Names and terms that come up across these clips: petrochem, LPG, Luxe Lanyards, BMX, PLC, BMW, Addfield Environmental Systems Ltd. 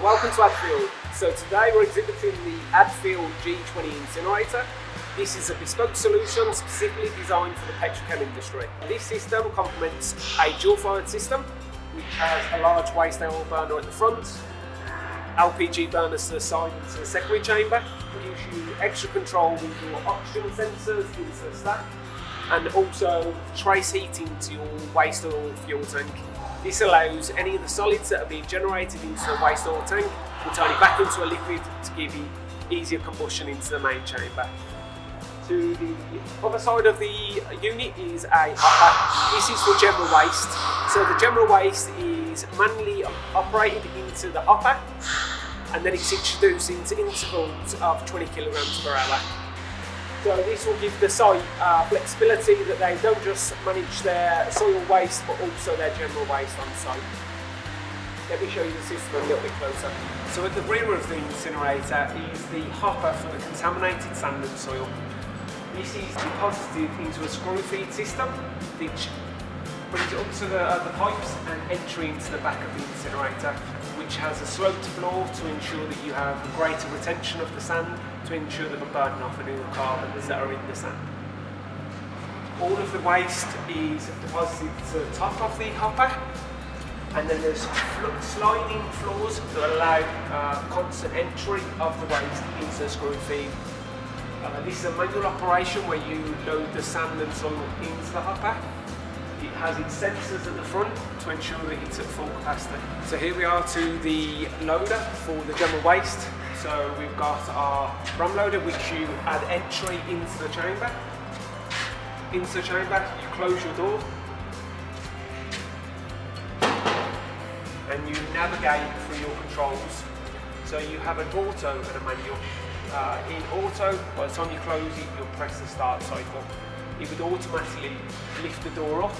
and welcome to Addfield. So today we're exhibiting the Addfield G20 incinerator. This is a bespoke solution specifically designed for the petrochem industry. This system complements a dual-fired system which has a large waste oil burner at the front, LPG burners to the side and to the secondary chamber. It gives you extra control with your oxygen sensors into the stack and also trace heating to your waste oil fuel tank. This allows any of the solids that are being generated into the waste oil tank to turn it back into a liquid to give you easier combustion into the main chamber. To the other side of the unit is a hopper. This is for general waste. So the general waste is manually operated into the hopper and then it's introduced into intervals of 20 kilograms per hour. So this will give the site flexibility that they don't just manage their soil waste but also their general waste on site. Let me show you the system a little bit closer. So at the rear of the incinerator is the hopper for the contaminated sand and soil. This is deposited into a screw feed system which brings it up to the pipes and entry into the back of the incinerator, which has a sloped floor to ensure that you have greater retention of the sand, to ensure that we're burning off any of the carbons that are in the sand. All of the waste is deposited to the top of the hopper, and then there's sliding floors that allow constant entry of the waste into the screw feed. This is a manual operation where you load the sand and soil into the hopper. It has its sensors at the front to ensure that it's at full capacity. So here we are to the loader for the general waste. So we've got our drum loader, which you add entry into the chamber. Into the chamber, you close your door and you navigate through your controls. So you have an auto and a manual. In auto, by the time you close it, you'll press the start cycle. It would automatically lift the door up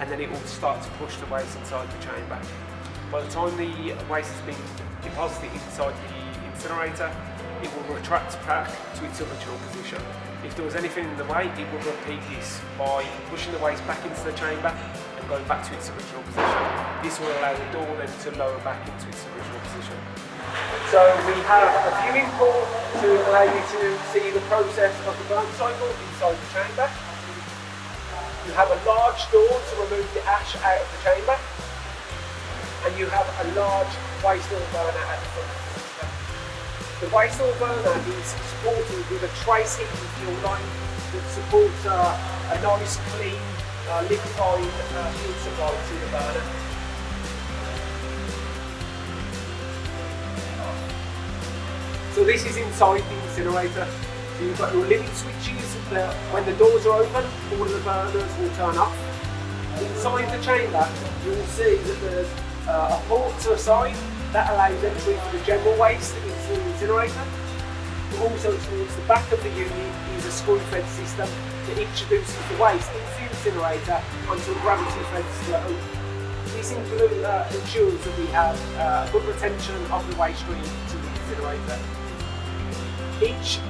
and then it will start to push the waste inside the chamber. By the time the waste has been deposited inside the incinerator, it will retract back to its original position. If there was anything in the way, it will repeat this by pushing the waste back into the chamber and going back to its original position. This will allow the door then to lower back into its original position. So we have a viewing pool to allow you to see the process of the burn cycle inside the chamber. You have a large door to remove the ash out of the chamber, and you have a large waste oil burner at the front of the system. The waste oil burner is supported with a trace heating fuel line that supports a nice, clean, liquefied fuel supply to the burner. So this is inside the incinerator. So you've got your limit switches that when the doors are open, all of the burners will turn off. Inside the chamber, you'll see that there's a port to the side that allows entry for the general waste into the incinerator. But also towards the back of the unit is a screw-fed system that introduces the waste into the incinerator onto a gravity-fed flow. This ensures that we have good retention of the waste stream to the incinerator. Each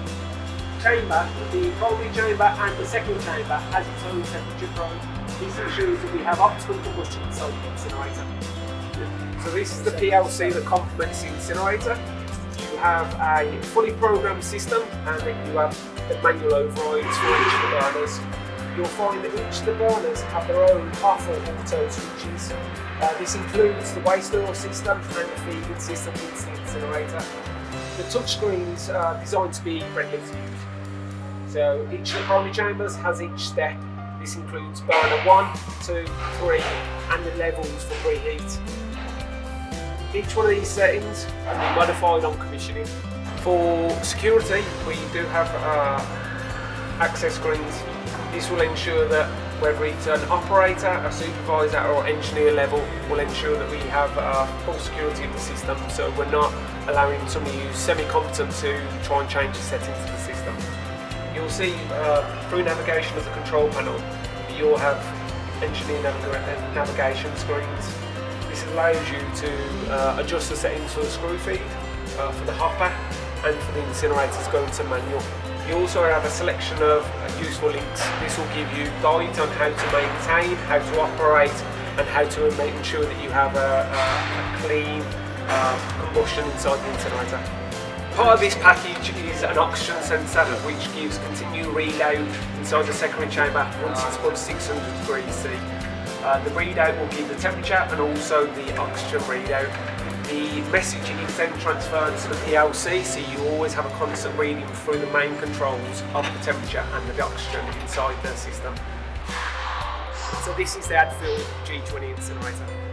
chamber, the primary chamber and the secondary chamber, has its own temperature probe. This ensures that we have optimal combustion inside the incinerator. So this is the PLC that complements the incinerator. You have a fully programmed system and then you have the manual overrides for each of the burners. You'll find that each of the burners have their own off or auto switches. This includes the waste oil system and the feed system into the incinerator. The touchscreens are designed to be friendly to use. So each of the primary chambers has each step. This includes burner 1, 2, 3 and the levels for preheat. Each one of these settings can be modified on commissioning. For security, we do have access screens. This will ensure that whether it's an operator, a supervisor or engineer level, will ensure that we have full security of the system, so we're not allowing somebody who's semi-competent to try and change the settings of the system. You'll see through navigation of the control panel, you'll have engineer navigation screens. This allows you to adjust the settings for the screw feed, for the hopper and for the incinerators going to manual. You also have a selection of useful links. This will give you guides on how to maintain, how to operate and how to make sure that you have a clean combustion inside the incinerator. Part of this package is an oxygen sensor which gives continued reload inside the secondary chamber once it's above 600 degrees C. The readout will give the temperature and also the oxygen readout. The message is then transferred to the PLC, so you always have a constant reading through the main controls of the temperature and the oxygen inside the system. So this is the Addfield G20 incinerator.